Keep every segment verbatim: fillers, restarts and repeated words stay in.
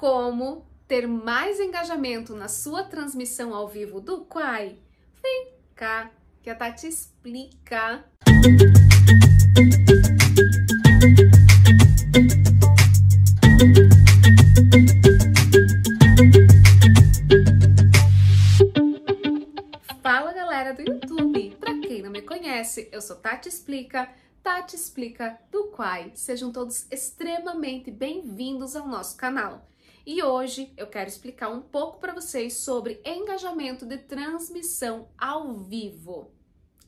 como ter mais engajamento na sua transmissão ao vivo do Kwai? Vem cá, que a Tati explica! Fala galera do YouTube! Pra quem não me conhece, eu sou Tati Explica, Tati Explica do Kwai. Sejam todos extremamente bem-vindos ao nosso canal. E hoje eu quero explicar um pouco para vocês sobre engajamento de transmissão ao vivo.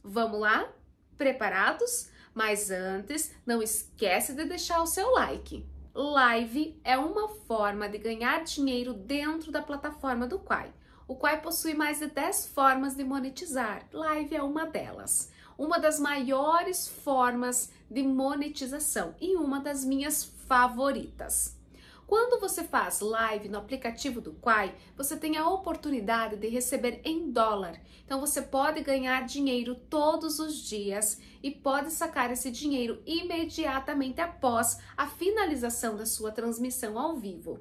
Vamos lá? Preparados? Mas antes, não esquece de deixar o seu like. Live é uma forma de ganhar dinheiro dentro da plataforma do Kwai. O Kwai possui mais de dez formas de monetizar. Live é uma delas. Uma das maiores formas de monetização e uma das minhas favoritas. Quando você faz live no aplicativo do Kwai, você tem a oportunidade de receber em dólar. Então você pode ganhar dinheiro todos os dias e pode sacar esse dinheiro imediatamente após a finalização da sua transmissão ao vivo.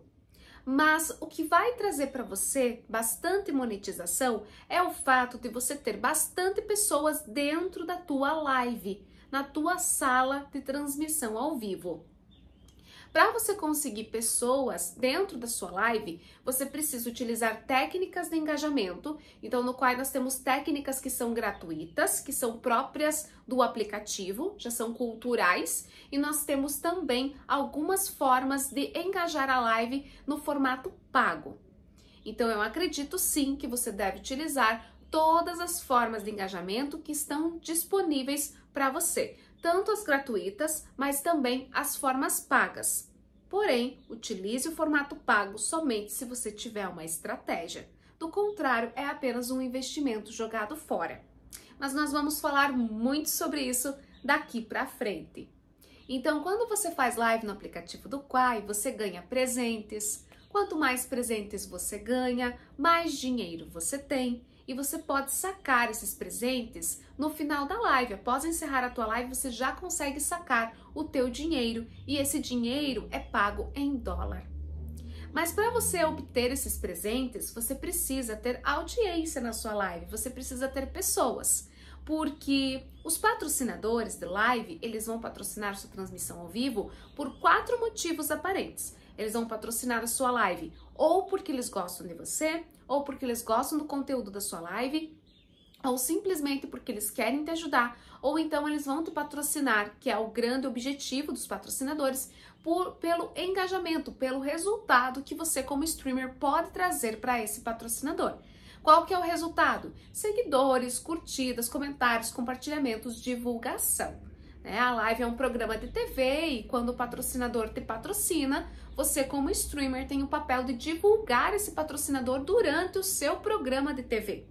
Mas o que vai trazer para você bastante monetização é o fato de você ter bastante pessoas dentro da tua live, na tua sala de transmissão ao vivo. Para você conseguir pessoas dentro da sua live, você precisa utilizar técnicas de engajamento. Então, no Kwai nós temos técnicas que são gratuitas, que são próprias do aplicativo, já são culturais. E nós temos também algumas formas de engajar a live no formato pago. Então, eu acredito sim que você deve utilizar todas as formas de engajamento que estão disponíveis para você. Tanto as gratuitas, mas também as formas pagas. Porém, utilize o formato pago somente se você tiver uma estratégia. Do contrário, é apenas um investimento jogado fora. Mas nós vamos falar muito sobre isso daqui para frente. Então, quando você faz live no aplicativo do Kwai, você ganha presentes. Quanto mais presentes você ganha, mais dinheiro você tem. E você pode sacar esses presentes no final da live. Após encerrar a tua live, você já consegue sacar o teu dinheiro. E esse dinheiro é pago em dólar. Mas para você obter esses presentes, você precisa ter audiência na sua live. Você precisa ter pessoas. Porque os patrocinadores de live, eles vão patrocinar sua transmissão ao vivo por quatro motivos aparentes. Eles vão patrocinar a sua live ou porque eles gostam de você, ou porque eles gostam do conteúdo da sua live, ou simplesmente porque eles querem te ajudar, ou então eles vão te patrocinar, que é o grande objetivo dos patrocinadores, por, pelo engajamento, pelo resultado que você como streamer pode trazer para esse patrocinador. Qual que é o resultado? Seguidores, curtidas, comentários, compartilhamentos, divulgação. Né? A live é um programa de T V e quando o patrocinador te patrocina, você como streamer tem o papel de divulgar esse patrocinador durante o seu programa de T V.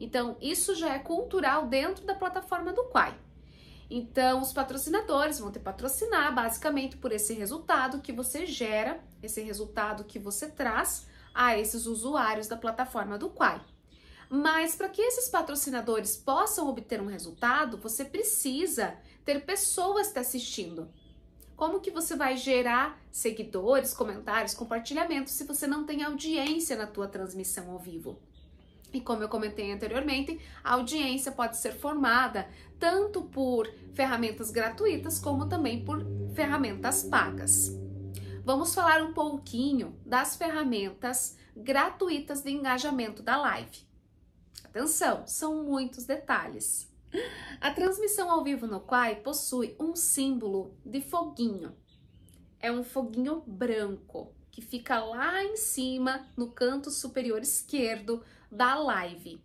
Então, isso já é cultural dentro da plataforma do Kwai. Então, os patrocinadores vão te patrocinar basicamente por esse resultado que você gera, esse resultado que você traz a esses usuários da plataforma do Kwai. Mas para que esses patrocinadores possam obter um resultado, você precisa ter pessoas te assistindo. Como que você vai gerar seguidores, comentários, compartilhamentos se você não tem audiência na tua transmissão ao vivo? E como eu comentei anteriormente, a audiência pode ser formada tanto por ferramentas gratuitas como também por ferramentas pagas. Vamos falar um pouquinho das ferramentas gratuitas de engajamento da live. Atenção, são muitos detalhes. A transmissão ao vivo no Kwai possui um símbolo de foguinho. É um foguinho branco que fica lá em cima, no canto superior esquerdo da live.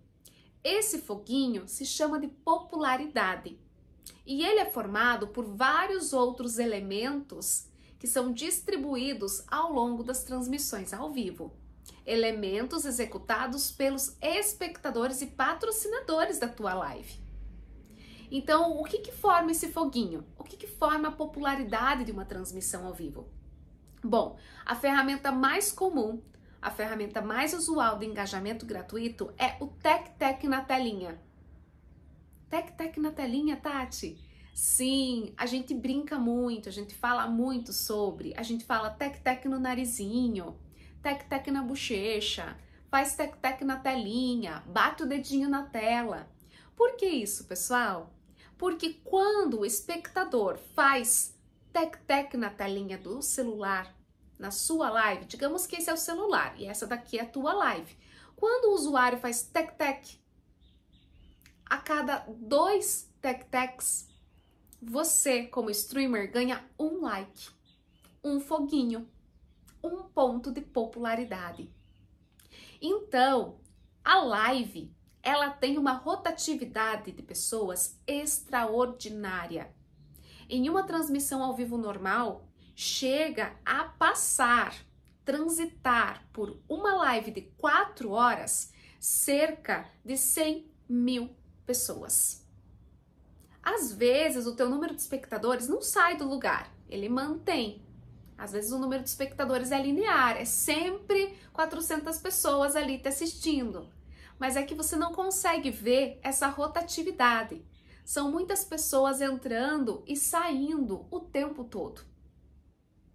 Esse foguinho se chama de popularidade. E ele é formado por vários outros elementos que são distribuídos ao longo das transmissões ao vivo. Elementos executados pelos espectadores e patrocinadores da tua live. Então, o que que forma esse foguinho? O que que forma a popularidade de uma transmissão ao vivo? Bom, a ferramenta mais comum, a ferramenta mais usual de engajamento gratuito é o tec-tec na telinha. Tec-tec na telinha, Tati? Sim, a gente brinca muito, a gente fala muito sobre, a gente fala tec-tec no narizinho, tec-tec na bochecha, faz tec-tec na telinha, bate o dedinho na tela. Por que isso, pessoal? Porque quando o espectador faz tec-tec na telinha do celular, na sua live, digamos que esse é o celular e essa daqui é a tua live. Quando o usuário faz tec-tec, a cada dois tec-tecs, você, como streamer, ganha um like, um foguinho, um ponto de popularidade. Então, a live, ela tem uma rotatividade de pessoas extraordinária. Em uma transmissão ao vivo normal, chega a passar, transitar por uma live de quatro horas, cerca de cem mil pessoas. Às vezes, o teu número de espectadores não sai do lugar, ele mantém. Às vezes, o número de espectadores é linear, é sempre quatrocentas pessoas ali te assistindo. Mas é que você não consegue ver essa rotatividade. São muitas pessoas entrando e saindo o tempo todo.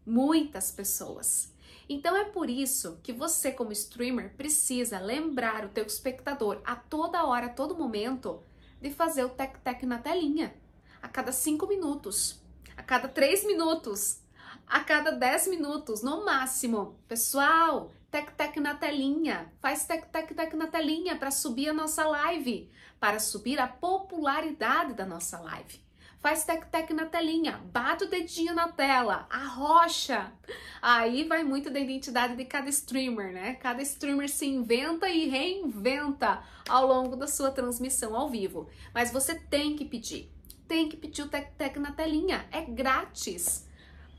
Muitas pessoas. Então, é por isso que você, como streamer, precisa lembrar o teu espectador a toda hora, a todo momento, de fazer o tec-tec na telinha, a cada cinco minutos, a cada três minutos, a cada dez minutos, no máximo. Pessoal, tec-tec na telinha, faz tec-tec-tec na telinha para subir a nossa live, para subir a popularidade da nossa live. Faz tec-tec na telinha, bate o dedinho na tela, arrocha. Aí vai muito da identidade de cada streamer, né? Cada streamer se inventa e reinventa ao longo da sua transmissão ao vivo. Mas você tem que pedir. Tem que pedir o tec-tec na telinha. É grátis.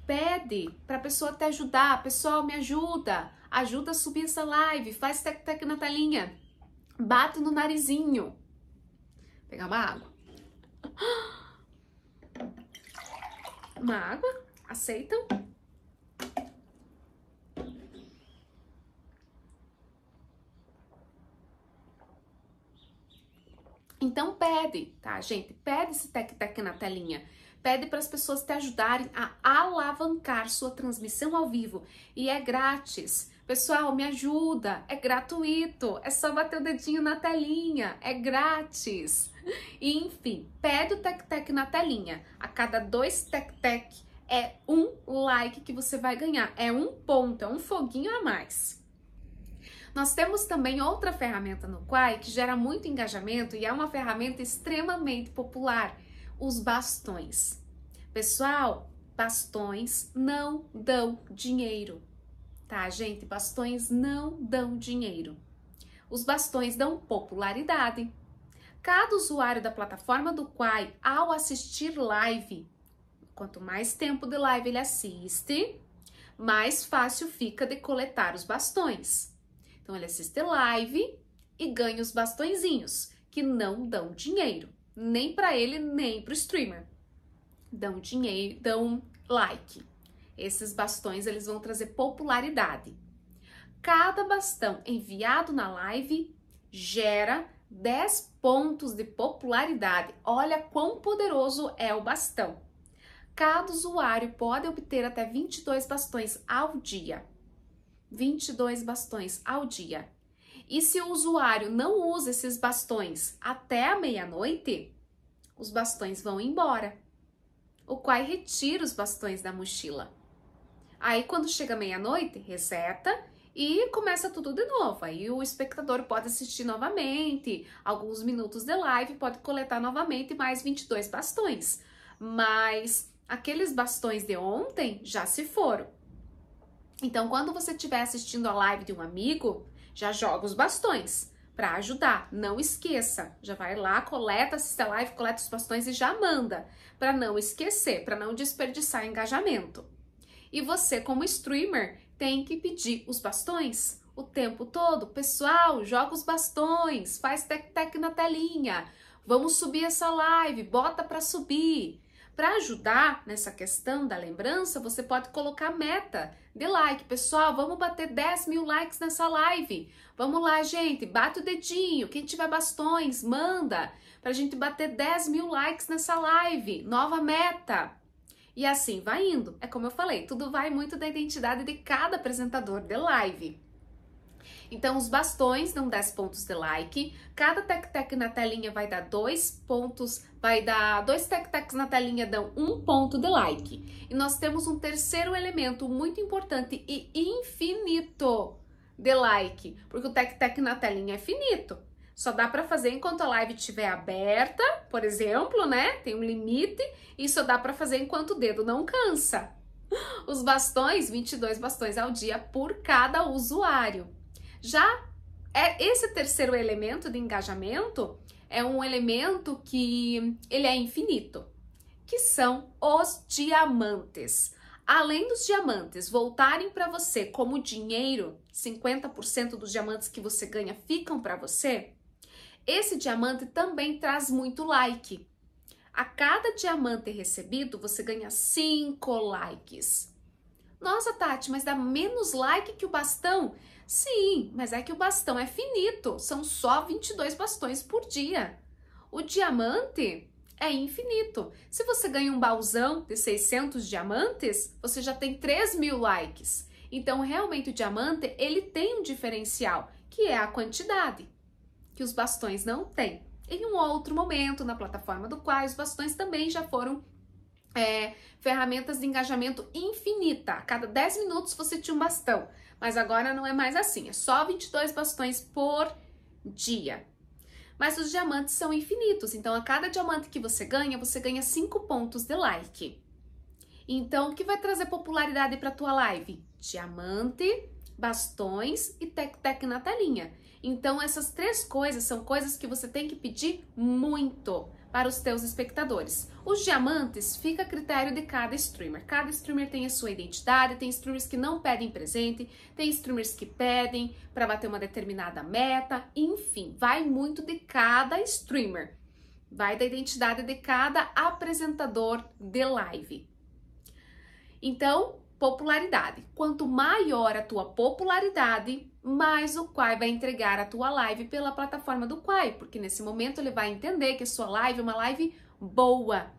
Pede para a pessoa te ajudar. Pessoal, me ajuda. Ajuda a subir essa live. Faz tec-tec na telinha. Bate no narizinho. Vou pegar uma água. Uma água, aceitam? Então pede, tá, gente? Pede esse tec-tec na telinha. Pede para as pessoas te ajudarem a alavancar sua transmissão ao vivo. E é grátis. Pessoal, me ajuda. É gratuito. É só bater o dedinho na telinha. É grátis. E, enfim, pede o tec-tec na telinha. A cada dois tec-tec é um like que você vai ganhar. É um ponto, é um foguinho a mais. Nós temos também outra ferramenta no Kwai que gera muito engajamento e é uma ferramenta extremamente popular. Os bastões. Pessoal, bastões não dão dinheiro. Tá, gente? Bastões não dão dinheiro. Os bastões dão popularidade. Cada usuário da plataforma do Kwai, ao assistir live, quanto mais tempo de live ele assiste, mais fácil fica de coletar os bastões. Então, ele assiste live e ganha os bastõezinhos, que não dão dinheiro. Nem para ele, nem para o streamer. Dão dinheiro, dão like. Esses bastões, eles vão trazer popularidade. Cada bastão enviado na live gera dez pontos de popularidade. Olha quão poderoso é o bastão. Cada usuário pode obter até vinte e dois bastões ao dia. vinte e dois bastões ao dia. E se o usuário não usa esses bastões até a meia-noite, os bastões vão embora. O Kwai retira os bastões da mochila. Aí, quando chega meia-noite, reseta e começa tudo de novo. Aí o espectador pode assistir novamente, alguns minutos de live, pode coletar novamente mais vinte e dois bastões. Mas aqueles bastões de ontem já se foram. Então, quando você estiver assistindo a live de um amigo, já joga os bastões para ajudar, não esqueça. Já vai lá, coleta, assiste a live, coleta os bastões e já manda, para não esquecer, para não desperdiçar engajamento. E você, como streamer, tem que pedir os bastões o tempo todo. Pessoal, joga os bastões, faz tec-tec na telinha, vamos subir essa live, bota para subir. Para ajudar nessa questão da lembrança, você pode colocar meta de like. Pessoal, vamos bater dez mil likes nessa live. Vamos lá, gente, bate o dedinho. Quem tiver bastões, manda. Para a gente bater dez mil likes nessa live. Nova meta. E assim vai indo. É como eu falei, tudo vai muito da identidade de cada apresentador de live. Então, os bastões dão dez pontos de like, cada tec-tec na telinha vai dar dois pontos, vai dar dois tec-tecs na telinha dão um ponto de like. E nós temos um terceiro elemento muito importante e infinito de like, porque o tec-tec na telinha é finito. Só dá para fazer enquanto a live estiver aberta, por exemplo, né? Tem um limite e só dá para fazer enquanto o dedo não cansa. Os bastões, vinte e dois bastões ao dia por cada usuário. Já é esse terceiro elemento de engajamento é um elemento que ele é infinito, que são os diamantes. Além dos diamantes voltarem para você como dinheiro, cinquenta por cento dos diamantes que você ganha ficam para você, esse diamante também traz muito like. A cada diamante recebido, você ganha cinco likes. Nossa, Tati, mas dá menos like que o bastão? Sim, mas é que o bastão é finito, são só vinte e dois bastões por dia. O diamante é infinito. Se você ganha um baúzão de seiscentos diamantes, você já tem três mil likes. Então, realmente, o diamante, ele tem um diferencial, que é a quantidade, que os bastões não têm. Em um outro momento, na plataforma do Kwai, os bastões também já foram É, ferramentas de engajamento infinita. A cada dez minutos você tinha um bastão, mas agora não é mais assim, é só vinte e dois bastões por dia. Mas os diamantes são infinitos, então a cada diamante que você ganha, você ganha cinco pontos de like. Então, o que vai trazer popularidade para tua live? Diamante, bastões e tec-tec na telinha. Então, essas três coisas são coisas que você tem que pedir muito para os teus espectadores. Os diamantes fica a critério de cada streamer. Cada streamer tem a sua identidade, tem streamers que não pedem presente, tem streamers que pedem para bater uma determinada meta, enfim, vai muito de cada streamer, vai da identidade de cada apresentador de live. Então, popularidade. Quanto maior a tua popularidade, mais o Kwai vai entregar a tua live pela plataforma do Kwai, porque nesse momento ele vai entender que a sua live é uma live boa,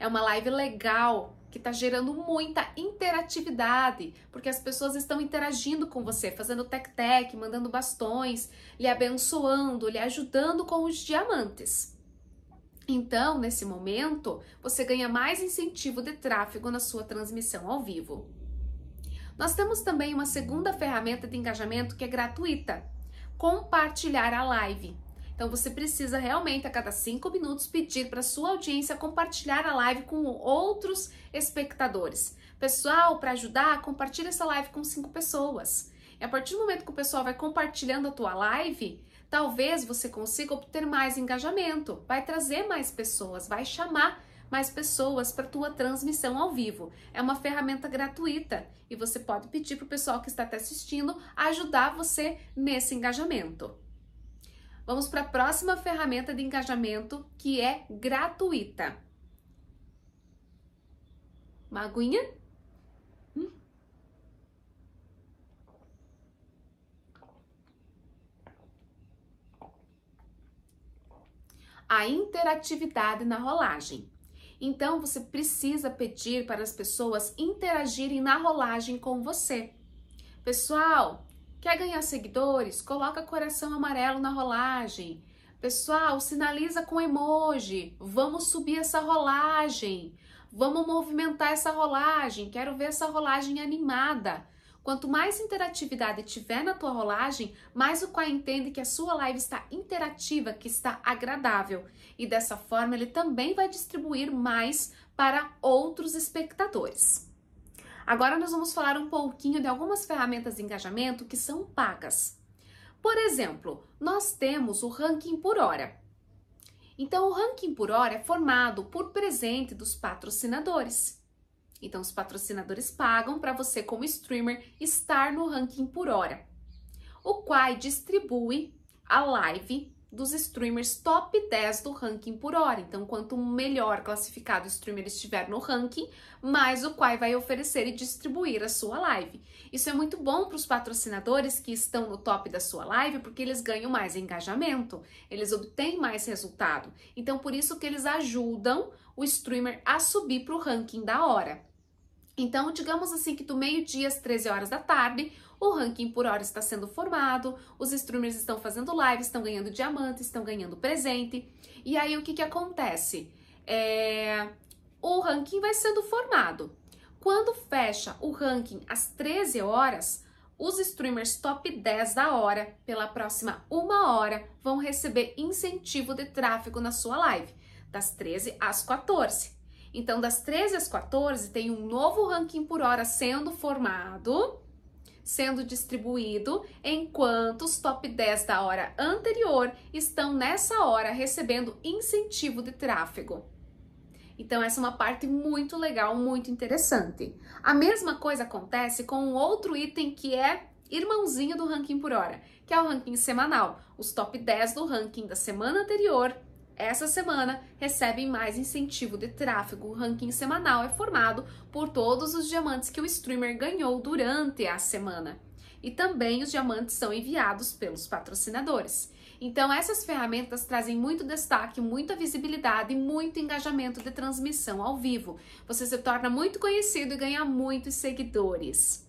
é uma live legal, que tá gerando muita interatividade, porque as pessoas estão interagindo com você, fazendo tec-tec, mandando bastões, lhe abençoando, lhe ajudando com os diamantes. Então, nesse momento, você ganha mais incentivo de tráfego na sua transmissão ao vivo. Nós temos também uma segunda ferramenta de engajamento que é gratuita, compartilhar a live. Então, você precisa realmente a cada cinco minutos pedir para sua audiência compartilhar a live com outros espectadores. Pessoal, para ajudar, compartilha essa live com cinco pessoas. E a partir do momento que o pessoal vai compartilhando a tua live, talvez você consiga obter mais engajamento, vai trazer mais pessoas, vai chamar mais pessoas para tua transmissão ao vivo. É uma ferramenta gratuita e você pode pedir para o pessoal que está te assistindo ajudar você nesse engajamento. Vamos para a próxima ferramenta de engajamento que é gratuita. Uma aguinha? Hum? A interatividade na rolagem. Então, você precisa pedir para as pessoas interagirem na rolagem com você. Pessoal, quer ganhar seguidores? Coloca coração amarelo na rolagem. Pessoal, sinaliza com emoji. Vamos subir essa rolagem. Vamos movimentar essa rolagem. Quero ver essa rolagem animada. Quanto mais interatividade tiver na tua rolagem, mais o Kwai entende que a sua live está interativa, que está agradável. E dessa forma, ele também vai distribuir mais para outros espectadores. Agora nós vamos falar um pouquinho de algumas ferramentas de engajamento que são pagas. Por exemplo, nós temos o ranking por hora. Então, o ranking por hora é formado por presente dos patrocinadores. Então, os patrocinadores pagam para você, como streamer, estar no ranking por hora. O Kwai distribui a live dos streamers top dez do ranking por hora. Então, quanto melhor classificado o streamer estiver no ranking, mais o Kwai vai oferecer e distribuir a sua live. Isso é muito bom para os patrocinadores que estão no top da sua live, porque eles ganham mais engajamento, eles obtêm mais resultado. Então, por isso que eles ajudam o streamer a subir para o ranking da hora. Então, digamos assim que do meio-dia às treze horas da tarde, o ranking por hora está sendo formado, os streamers estão fazendo live, estão ganhando diamante, estão ganhando presente. E aí, o que que acontece? É... O ranking vai sendo formado. Quando fecha o ranking às treze horas, os streamers top dez da hora, pela próxima uma hora, vão receber incentivo de tráfego na sua live, das treze às quatorze. Então, das treze às quatorze, tem um novo ranking por hora sendo formado, sendo distribuído, enquanto os top dez da hora anterior estão nessa hora recebendo incentivo de tráfego. Então, essa é uma parte muito legal, muito interessante. A mesma coisa acontece com um outro item que é irmãozinho do ranking por hora, que é o ranking semanal. Os top dez do ranking da semana anterior, essa semana, recebem mais incentivo de tráfego. O ranking semanal é formado por todos os diamantes que o streamer ganhou durante a semana. E também os diamantes são enviados pelos patrocinadores. Então, essas ferramentas trazem muito destaque, muita visibilidade e muito engajamento de transmissão ao vivo. Você se torna muito conhecido e ganha muitos seguidores.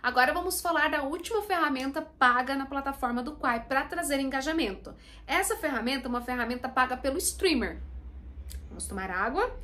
Agora vamos falar da última ferramenta paga na plataforma do Kwai para trazer engajamento. Essa ferramenta é uma ferramenta paga pelo streamer. Vamos tomar água.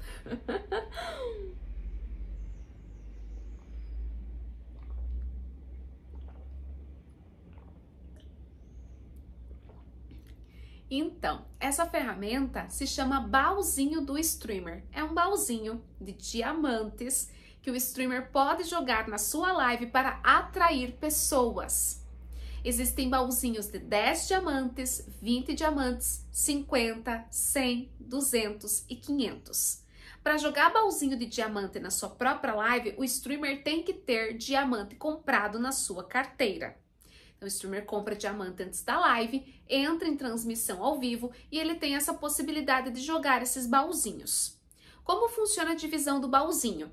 Então, essa ferramenta se chama baúzinho do streamer. É um baúzinho de diamantes que o streamer pode jogar na sua live para atrair pessoas. Existem baúzinhos de dez diamantes, vinte diamantes, cinquenta, cem, duzentos e quinhentos. Para jogar baúzinho de diamante na sua própria live, o streamer tem que ter diamante comprado na sua carteira. Então, o streamer compra diamante antes da live, entra em transmissão ao vivo e ele tem essa possibilidade de jogar esses baúzinhos. Como funciona a divisão do baúzinho?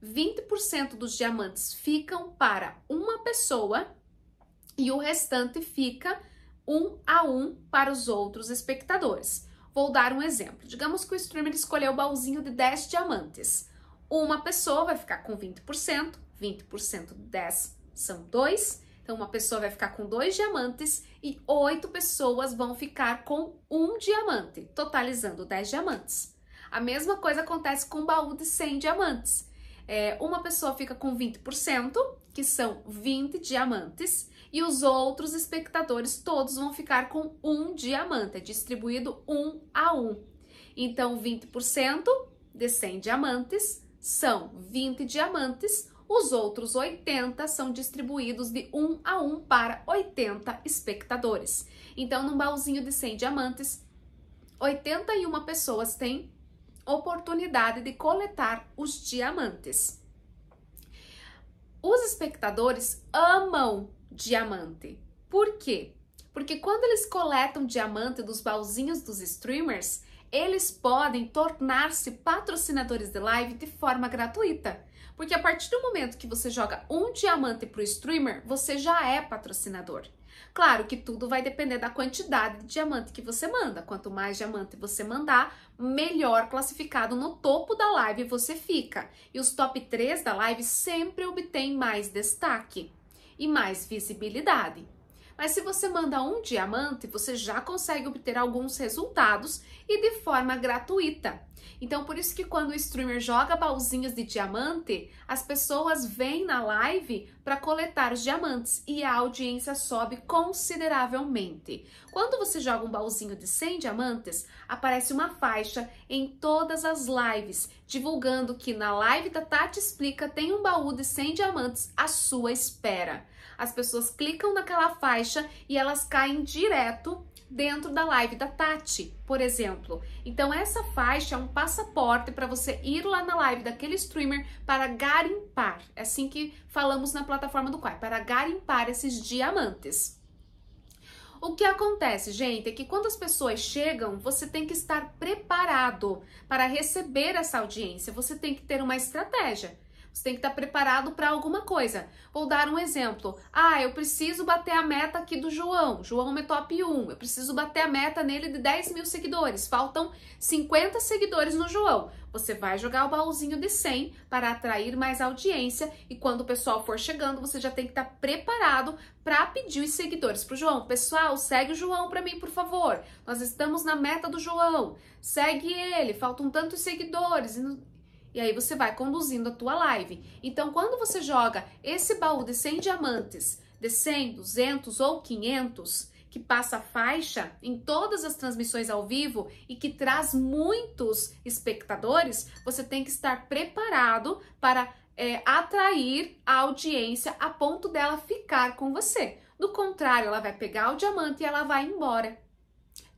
vinte por cento dos diamantes ficam para uma pessoa e o restante fica um a um para os outros espectadores. Vou dar um exemplo. Digamos que o streamer escolheu o baúzinho de dez diamantes. Uma pessoa vai ficar com vinte por cento, vinte por cento de dez são dois, então uma pessoa vai ficar com dois diamantes e oito pessoas vão ficar com um diamante, totalizando dez diamantes. A mesma coisa acontece com o baú de cem diamantes. É, uma pessoa fica com vinte por cento, que são vinte diamantes, e os outros espectadores todos vão ficar com um diamante, é distribuído um a um. Então, vinte por cento de cem diamantes são vinte diamantes, os outros oitenta são distribuídos de um a um para oitenta espectadores. Então, num baúzinho de cem diamantes, oitenta e uma pessoas têm oportunidade de coletar os diamantes. Os espectadores amam diamante. Por quê? Porque quando eles coletam diamante dos baúzinhos dos streamers, eles podem tornar-se patrocinadores de live de forma gratuita. Porque a partir do momento que você joga um diamante para o streamer, você já é patrocinador. Claro que tudo vai depender da quantidade de diamante que você manda. Quanto mais diamante você mandar, melhor classificado no topo da live você fica. E os top três da live sempre obtêm mais destaque e mais visibilidade. Mas se você manda um diamante, você já consegue obter alguns resultados e de forma gratuita. Então, por isso que quando o streamer joga baúzinhos de diamante, as pessoas vêm na live para coletar os diamantes e a audiência sobe consideravelmente. Quando você joga um baúzinho de cem diamantes, aparece uma faixa em todas as lives, divulgando que na live da Tati Explica tem um baú de cem diamantes à sua espera. As pessoas clicam naquela faixa e elas caem direto dentro da live da Tati, por exemplo. Então, essa faixa é um passaporte para você ir lá na live daquele streamer para garimpar. É assim que falamos na plataforma do Kwai, para garimpar esses diamantes. O que acontece, gente, é que quando as pessoas chegam, você tem que estar preparado para receber essa audiência. Você tem que ter uma estratégia. Você tem que estar preparado para alguma coisa. Vou dar um exemplo. Ah, eu preciso bater a meta aqui do João. João é top um. Eu preciso bater a meta nele de dez mil seguidores. Faltam cinquenta seguidores no João. Você vai jogar o baúzinho de cem para atrair mais audiência. E quando o pessoal for chegando, você já tem que estar preparado para pedir os seguidores para o João. Pessoal, segue o João para mim, por favor. Nós estamos na meta do João. Segue ele. Faltam tantos seguidores. E aí você vai conduzindo a tua live. Então, quando você joga esse baú de cem diamantes, de cem, duzentos ou quinhentos, que passa faixa em todas as transmissões ao vivo e que traz muitos espectadores, você tem que estar preparado para é, atrair a audiência a ponto dela ficar com você. Do contrário, ela vai pegar o diamante e ela vai embora.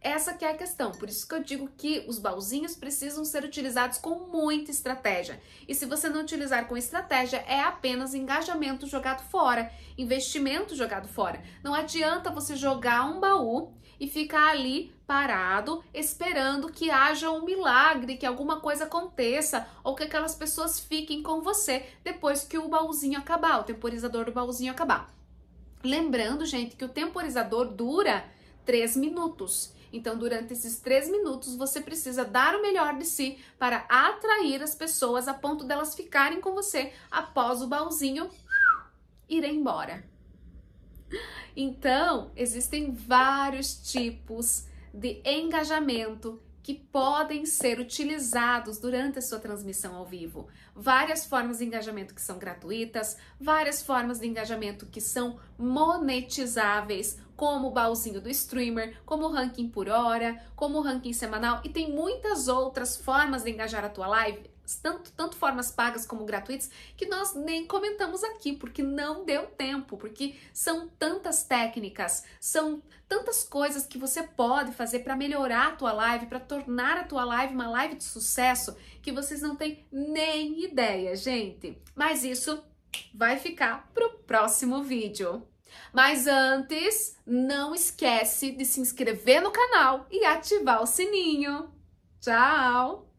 Essa que é a questão, por isso que eu digo que os baúzinhos precisam ser utilizados com muita estratégia. E se você não utilizar com estratégia, é apenas engajamento jogado fora, investimento jogado fora. Não adianta você jogar um baú e ficar ali parado, esperando que haja um milagre, que alguma coisa aconteça, ou que aquelas pessoas fiquem com você depois que o baúzinho acabar, o temporizador do baúzinho acabar. Lembrando, gente, que o temporizador dura três minutos. Então, durante esses três minutos, você precisa dar o melhor de si para atrair as pessoas a ponto delas ficarem com você após o baúzinho ir embora. Então, existem vários tipos de engajamento que podem ser utilizados durante a sua transmissão ao vivo. Várias formas de engajamento que são gratuitas, várias formas de engajamento que são monetizáveis, como o baúzinho do streamer, como o ranking por hora, como o ranking semanal, e tem muitas outras formas de engajar a tua live, tanto, tanto formas pagas como gratuitas, que nós nem comentamos aqui, porque não deu tempo, porque são tantas técnicas, são tantas coisas que você pode fazer para melhorar a tua live, para tornar a tua live uma live de sucesso, que vocês não têm nem ideia, gente. Mas isso vai ficar pro próximo vídeo. Mas antes, não esquece de se inscrever no canal e ativar o sininho. Tchau!